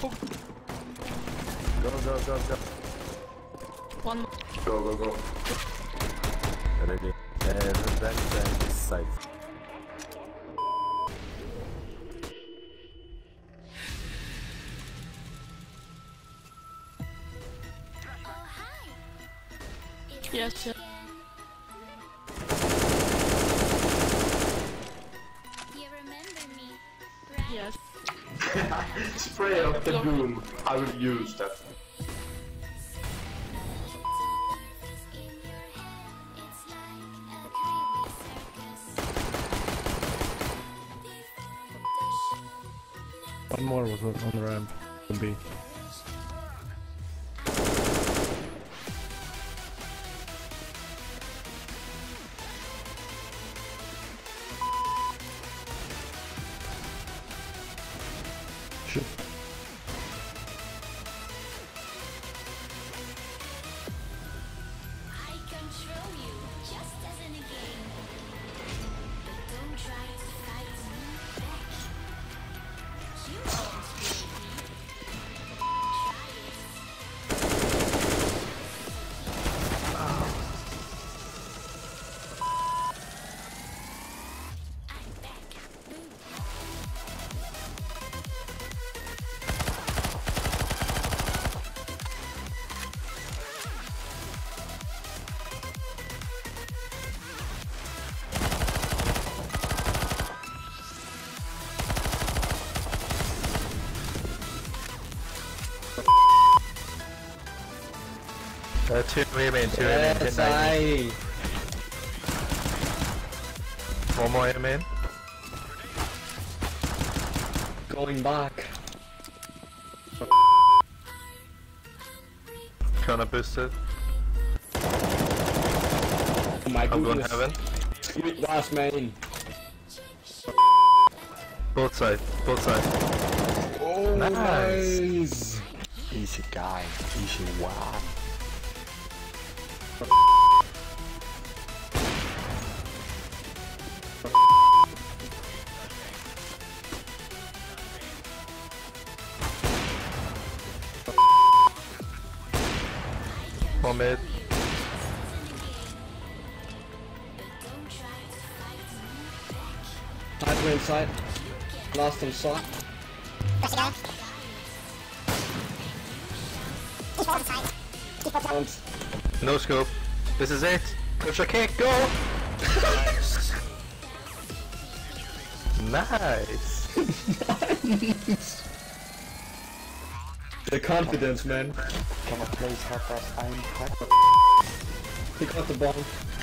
Go. One more. Go. Ready. Revenge and sight. Yes, sir. You remember me, right? Yes. Spray of the boom. I will use that. One more was on the ramp. B. Shit. I control you just as in a game. But don't try to fight me back. You won't beat me. Try it. I'm back. Boom. Two women, yes, one more women. Going back. Trying to boost it. Oh my goodness. I'm going heaven. Sweet last man. Both sides. Oh, nice. Easy guy. Easy wow. Mid. Hyper inside. Last inside. No scope. This is it. Coach, I can't go. Nice. The confidence, man. Can I please help us? I'm happy. He got the bomb.